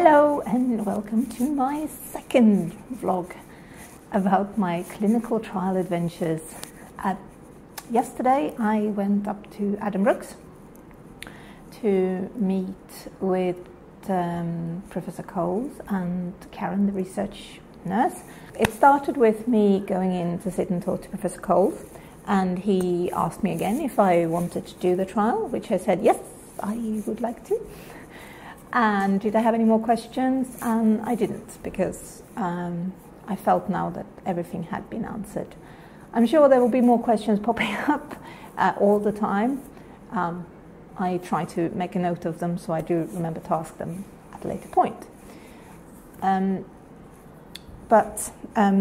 Hello and welcome to my second vlog about my clinical trial adventures. Yesterday I went up to Addenbrookes to meet with Professor Coles and Karen, the research nurse. It started with me going in to sit and talk to Professor Coles, and he asked me again if I wanted to do the trial, which I said yes, I would like to. And did I have any more questions? And I didn't, because I felt now that everything had been answered. I'm sure there will be more questions popping up all the time. I try to make a note of them, so I do remember to ask them at a later point.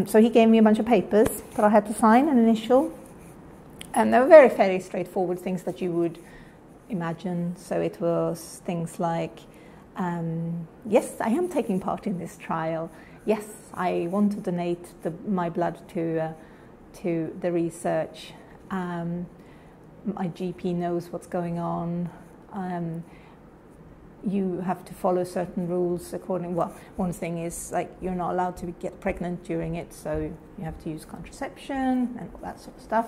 So he gave me a bunch of papers that I had to sign and initial. And they were very, very straightforward things that you would imagine. So it was things like, yes, I am taking part in this trial. Yes, I want to donate my blood to the research. My GP knows what's going on. You have to follow certain rules according. Well, one thing is, like, you're not allowed to get pregnant during it, so you have to use contraception and all that sort of stuff.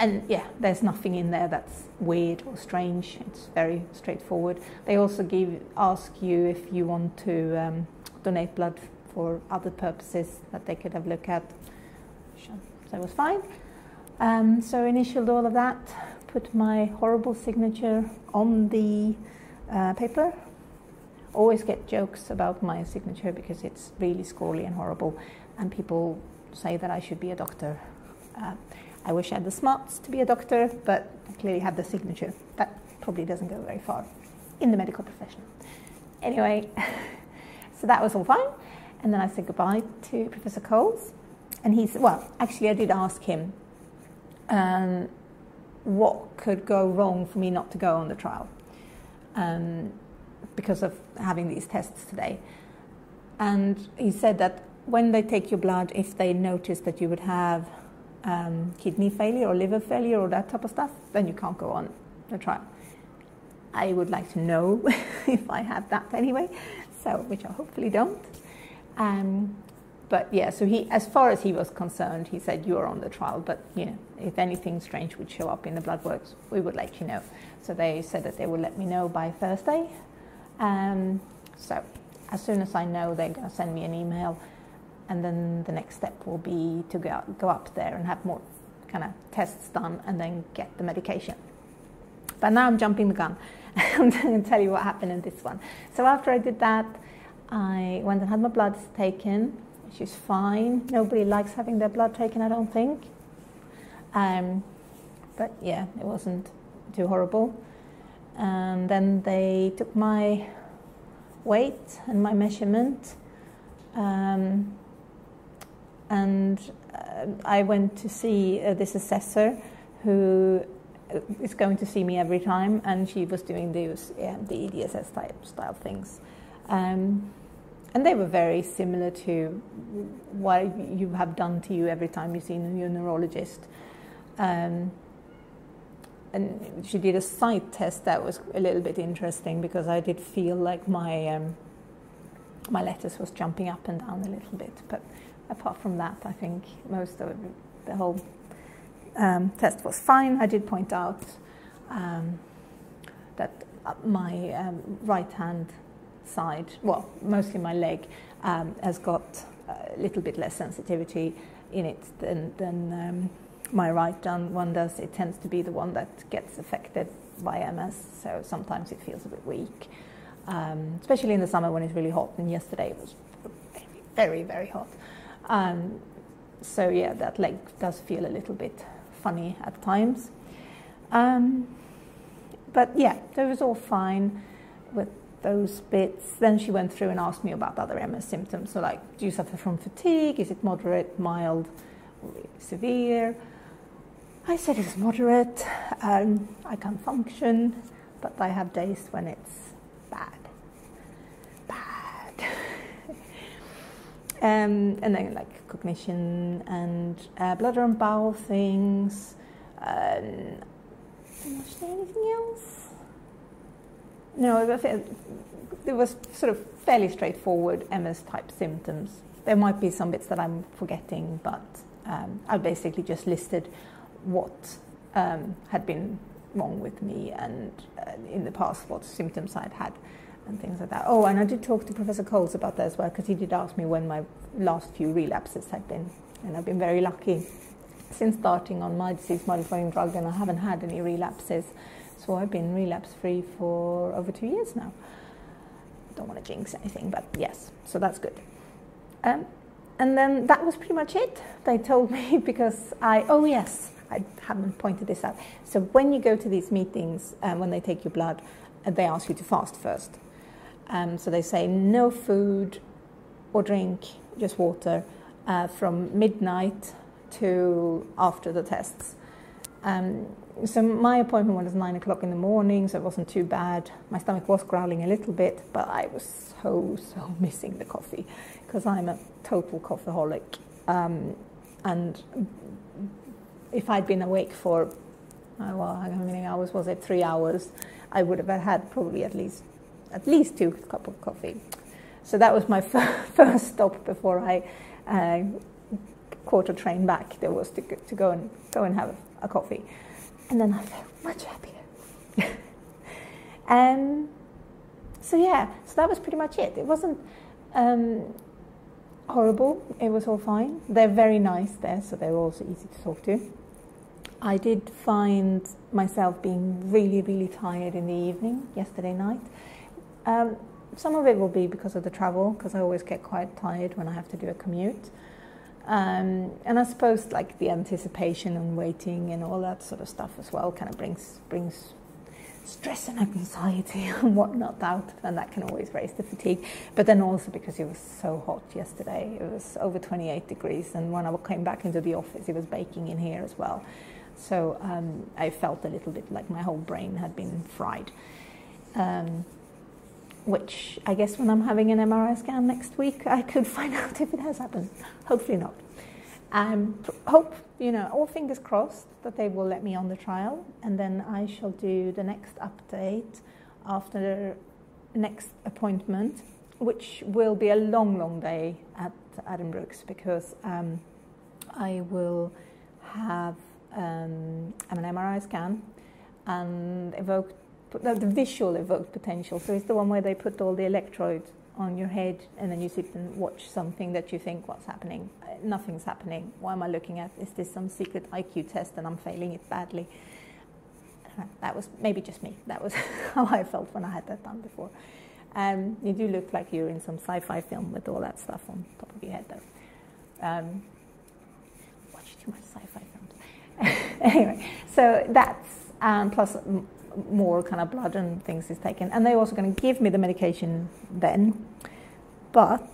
And yeah, there's nothing in there that's weird or strange. It's very straightforward. They also ask you if you want to donate blood for other purposes that they could have looked at. So that was fine. So initialed all of that, put my horrible signature on the paper. Always get jokes about my signature because it's really scrawly and horrible, and people say that I should be a doctor. I wish I had the smarts to be a doctor, but I clearly have the signature. That probably doesn't go very far in the medical profession. Anyway, so that was all fine. And then I said goodbye to Professor Coles. And he said, well, actually I did ask him what could go wrong for me not to go on the trial because of having these tests today. And he said that when they take your blood, if they notice that you would have kidney failure or liver failure or that type of stuff, then you can't go on the trial. I would like to know if I have that anyway, so which I hopefully don't. But yeah, so he, as far as he was concerned, he said you're on the trial, but you know, if anything strange would show up in the blood works, we would let you know. So they said that they would let me know by Thursday. So as soon as I know, they're going to send me an email. And then the next step will be to go up there and have more kind of tests done and then get the medication. But now I'm jumping the gun. I'm going to tell you what happened in this one. So after I did that, I went and had my blood taken, which is fine. Nobody likes having their blood taken, I don't think. But yeah, it wasn't too horrible. And then they took my weight and my measurement. I went to see this assessor who is going to see me every time, and she was doing the EDSS type style things. And they were very similar to what you have done to you every time you've seen your neurologist. And she did a sight test that was a little bit interesting, because I did feel like my letters was jumping up and down a little bit, but apart from that, I think most of the whole test was fine. I did point out that my right-hand side, well, mostly my leg, has got a little bit less sensitivity in it than my right one does. It tends to be the one that gets affected by MS, so sometimes it feels a bit weak, especially in the summer when it's really hot, and yesterday it was very, very hot. So yeah, that leg does feel a little bit funny at times. But yeah, it was all fine with those bits. Then she went through and asked me about other MS symptoms. So like, do you suffer from fatigue? Is it moderate, mild, severe? I said it's moderate. I can function, but I have days when it's bad. And then like cognition and bladder and bowel things. Did I say anything else? No, it was sort of fairly straightforward MS type symptoms. There might be some bits that I'm forgetting, but I basically just listed what had been wrong with me and in the past what symptoms I'd had and things like that. Oh, and I did talk to Professor Coles about that as well, because he did ask me when my last few relapses had been, and I've been very lucky since starting on my disease-modifying drug, and I haven't had any relapses, so I've been relapse-free for over 2 years now. Don't want to jinx anything, but yes, so that's good. And then that was pretty much it. They told me, because oh yes, I haven't pointed this out. So when you go to these meetings, when they take your blood, they ask you to fast first. So they say no food or drink, just water, from midnight to after the tests. So my appointment was 9 o'clock in the morning, so it wasn't too bad. My stomach was growling a little bit, but I was so missing the coffee, because I'm a total coffeeholic. And if I'd been awake for, well, how many hours was it? 3 hours. I would have had probably at least 2 cups of coffee. So that was my first stop before I caught a train back. There was to go and have a coffee, and then I felt much happier. So yeah, so that was pretty much it. It wasn't horrible. It was all fine. They're very nice there, so they're also easy to talk to. I did find myself being really, really tired in the evening yesterday night. Some of it will be because of the travel, because I always get quite tired when I have to do a commute. And I suppose like the anticipation and waiting and all that sort of stuff as well kind of brings stress and anxiety and whatnot out, and that can always raise the fatigue. But then also because it was so hot yesterday, it was over 28 degrees, and when I came back into the office it was baking in here as well. So I felt a little bit like my whole brain had been fried, which I guess when I'm having an MRI scan next week I could find out if it has happened. Hopefully not. Hope, you know, all fingers crossed that they will let me on the trial, and then I shall do the next update after the next appointment, which will be a long, long day at Addenbrookes, because I will have an MRI scan and evoked, the visual evoked potential. So it's the one where they put all the electrodes on your head and then you sit and watch something that you think, what's happening? Nothing's happening. What am I looking at? Is this some secret IQ test and I'm failing it badly? That was maybe just me. That was how I felt when I had that done before. You do look like you're in some sci-fi film with all that stuff on top of your head though. Watch too much sci-fi films. Anyway, so that's plus more kind of blood and things is taken, and they're also going to give me the medication then, but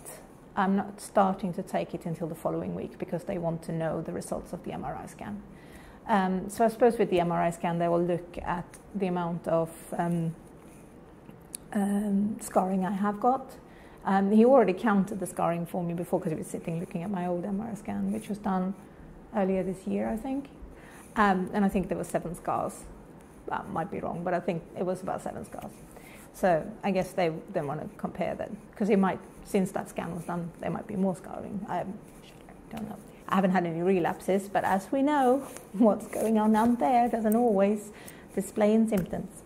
I'm not starting to take it until the following week, because they want to know the results of the MRI scan. So I suppose with the MRI scan they will look at the amount of scarring I have got. He already counted the scarring for me before, because he was sitting looking at my old MRI scan, which was done earlier this year I think, and I think there were 7 scars. That might be wrong, but I think it was about 7 scars. So I guess they then want to compare that, because it might, since that scan was done, there might be more scarring. I don't know. I haven't had any relapses, but as we know, what's going on out there doesn't always display in symptoms.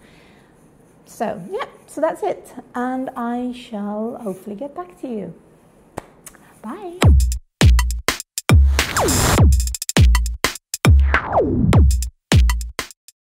So yeah, so that's it, and I shall hopefully get back to you. Bye.